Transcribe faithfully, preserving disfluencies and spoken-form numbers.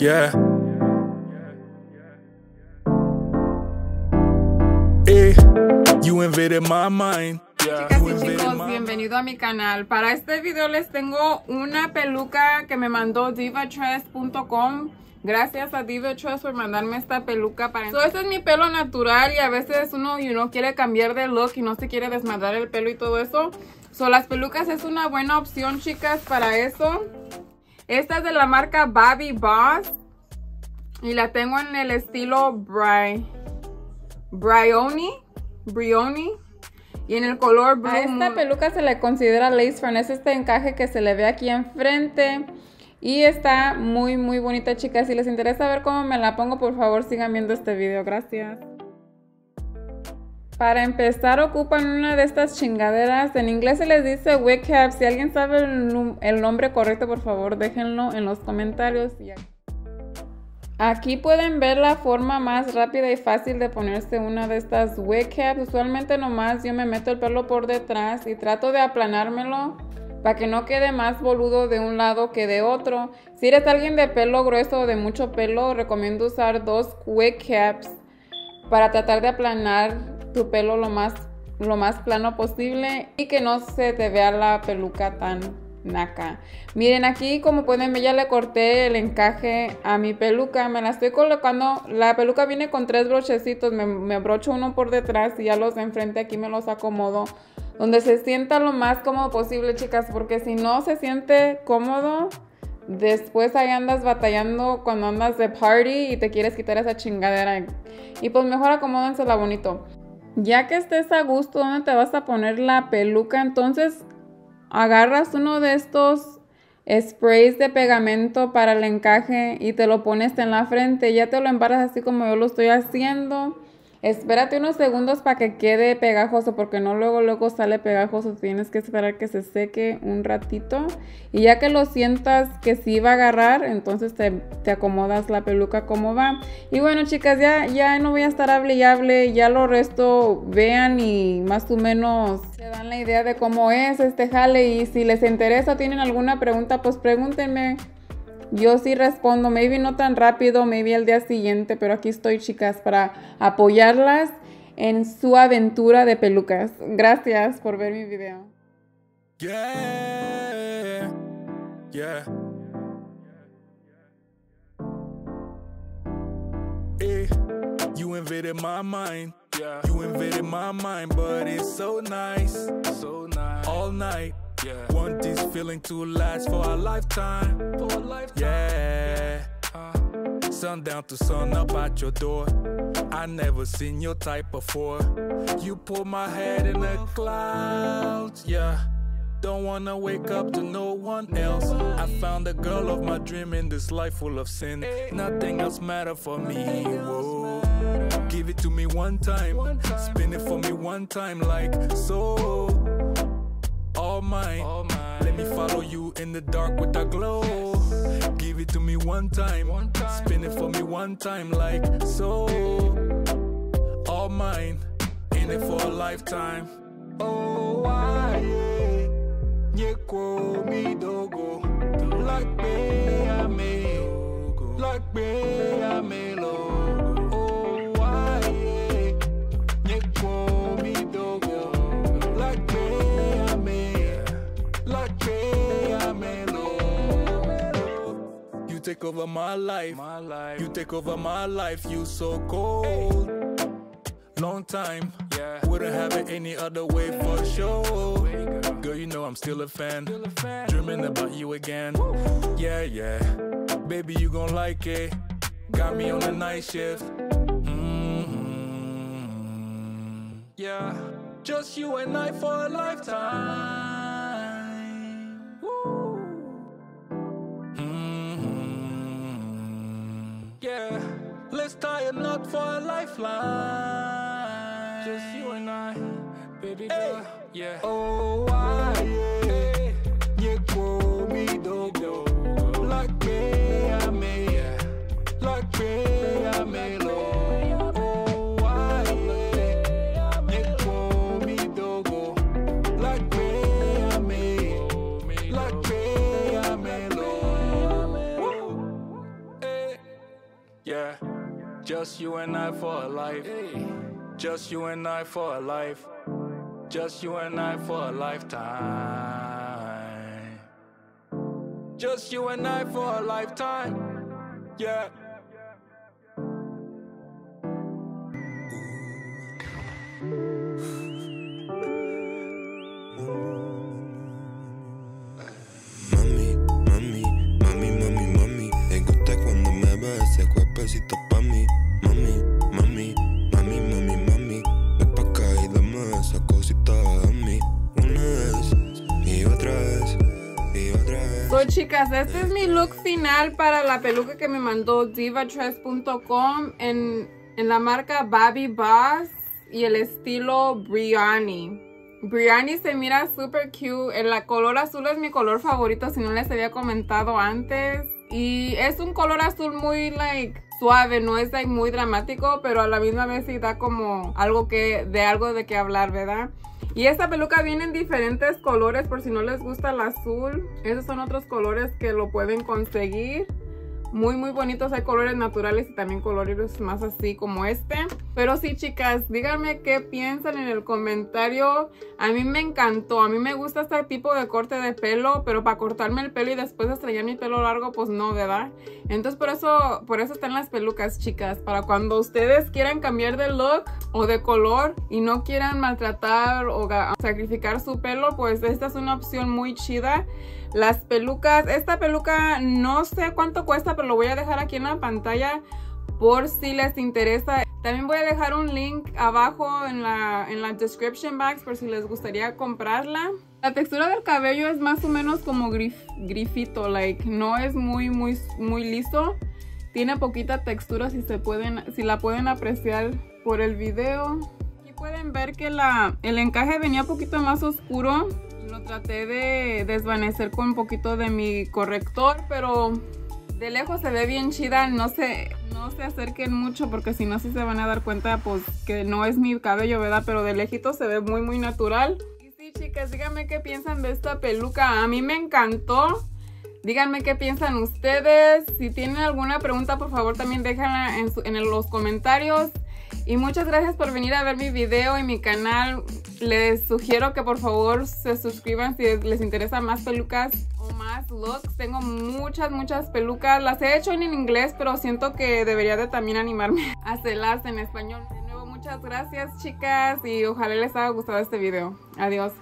Yeah. Hey, you invaded my mind. Yeah. Chicas y chicos, bienvenido a mi canal. Para este video les tengo una peluca que me mandó divatress punto com. Gracias a Divatress por mandarme esta peluca. Para so, este es mi pelo natural y a veces uno you know, quiere cambiar de look y no se quiere desmadrar el pelo y todo eso. So, las pelucas es una buena opción, chicas, para eso. Esta es de la marca Bobbi Boss y la tengo en el estilo Bry, Bryony, Bryony y en el color blue. A esta peluca se le considera lace front, es este encaje que se le ve aquí enfrente. Y está muy muy bonita, chicas. Si les interesa ver cómo me la pongo, por favor sigan viendo este video, gracias. Para empezar ocupan una de estas chingaderas, en inglés se les dice wig cap. Si alguien sabe el, el nombre correcto, por favor déjenlo en los comentarios. Aquí pueden ver la forma más rápida y fácil de ponerse una de estas wig caps. Usualmente nomás yo me meto el pelo por detrás y trato de aplanármelo para que no quede más boludo de un lado que de otro. Si eres alguien de pelo grueso o de mucho pelo, recomiendo usar dos wig caps para tratar de aplanar tu pelo lo más, lo más plano posible y que no se te vea la peluca tan naca. Miren, aquí como pueden ver ya le corté el encaje a mi peluca. Me la estoy colocando. La peluca viene con tres brochecitos. Me, me brocho uno por detrás y ya los de enfrente aquí me los acomodo donde se sienta lo más cómodo posible, chicas, porque si no se siente cómodo, después ahí andas batallando cuando andas de party y te quieres quitar esa chingadera. Y pues mejor acomódensela bonito. Ya que estés a gusto donde te vas a poner la peluca, entonces agarras uno de estos sprays de pegamento para el encaje y te lo pones en la frente. Ya te lo embarras así como yo lo estoy haciendo. Espérate unos segundos para que quede pegajoso, porque no luego luego sale pegajoso. Tienes que esperar que se seque un ratito. Y ya que lo sientas que sí va a agarrar, entonces te, te acomodas la peluca como va. Y bueno, chicas, ya, ya no voy a estar hable y hable. Ya lo resto vean y más o menos se dan la idea de cómo es este jale. Y si les interesa o tienen alguna pregunta, pues pregúntenme. Yo sí respondo, maybe no tan rápido, maybe al día siguiente, pero aquí estoy, chicas, para apoyarlas en su aventura de pelucas. Gracias por ver mi video. Yeah, yeah. Hey, you invaded my mind. Yeah. You invaded my mind, but it's so nice. So nice. All night. Yeah. Want this feeling to last for a lifetime, for a lifetime. Yeah, uh, sundown to sun up at your door. I never seen your type before. You pull my head in the clouds, yeah. Don't wanna wake up to no one else. I found the girl of my dream in this life full of sin. Nothing else matter for me, whoa. Give it to me one time, spin it for me one time like so. All mine. All mine. Let me follow you in the dark with a glow. Yes. Give it to me one time. One time. Spin it for me one time like so. All mine. In it for a lifetime. Oh, I Nyeko mi dogo. Like me I me. Like me I me lo. Oh, I Nyeko mi dogo. Like me. You take over my life. my life, you take over my life, you so cold. Long time, yeah. Wouldn't have it any other way for sure. Girl, you know I'm still a fan, still a fan. Dreaming about you again. Woo. Yeah, yeah, baby you gon' like it. Got me on a night shift. Mm-hmm. Yeah, just you and I for a lifetime. Let's tie a knot for a lifeline. Just you and I, baby girl, yeah. Oh, I, yeah. Nyeko mi dogo. Like me, I me. Like me, I me lo. Oh, I, yeah. Nyeko mi dogo. Like me, I me. Like me, I me lo. Hey. Yeah, just you and I for a life. Just you and I for a life. Just you and I for a lifetime. Just you and I for a lifetime. Yeah. Besito pa' mí, mami, mami, mami, mami, mami. Ven pa' acá y dame esa cosita a mí. Una vez, y otra vez, y otra vez. So, chicas, este es mi look final para la peluca que me mandó Divatress punto com en, en la marca Bobbi Boss y el estilo Bryony. Bryony se mira super cute. El color azul es mi color favorito, si no les había comentado antes. Y es un color azul muy, like, suave, no es, like, muy dramático, pero a la misma vez sí da como algo que, de algo de qué hablar, ¿verdad? Y esta peluca viene en diferentes colores, por si no les gusta el azul. Esos son otros colores que lo pueden conseguir. Muy, muy bonitos. Hay colores naturales y también colores más así como este. Pero sí, chicas, díganme qué piensan en el comentario. A mí me encantó. A mí me gusta este tipo de corte de pelo, pero para cortarme el pelo y después estrellar mi pelo largo, pues no, ¿verdad? Entonces, por eso, por eso están las pelucas, chicas. Para cuando ustedes quieran cambiar de look o de color y no quieran maltratar o sacrificar su pelo, pues esta es una opción muy chida. Las pelucas, esta peluca no sé cuánto cuesta, pero lo voy a dejar aquí en la pantalla por si les interesa. También voy a dejar un link abajo en la, en la description box por si les gustaría comprarla. La textura del cabello es más o menos como grif, grifito, like, no es muy, muy, muy liso. Tiene poquita textura, si, se pueden, si la pueden apreciar por el video. Aquí pueden ver que la, el encaje venía un poquito más oscuro. Lo traté de desvanecer con un poquito de mi corrector, pero de lejos se ve bien chida. No se, no se acerquen mucho porque si no sí se van a dar cuenta pues que no es mi cabello, ¿verdad? Pero de lejito se ve muy muy natural. Y sí, chicas, díganme qué piensan de esta peluca. A mí me encantó. Díganme qué piensan ustedes. Si tienen alguna pregunta, por favor también déjenla en, su, en los comentarios. Y muchas gracias por venir a ver mi video y mi canal. Les sugiero que por favor se suscriban si les interesan más pelucas o más looks. Tengo muchas, muchas pelucas. Las he hecho en inglés, pero siento que debería de también animarme a hacerlas en español. De nuevo, muchas gracias, chicas. Y ojalá les haya gustado este video. Adiós.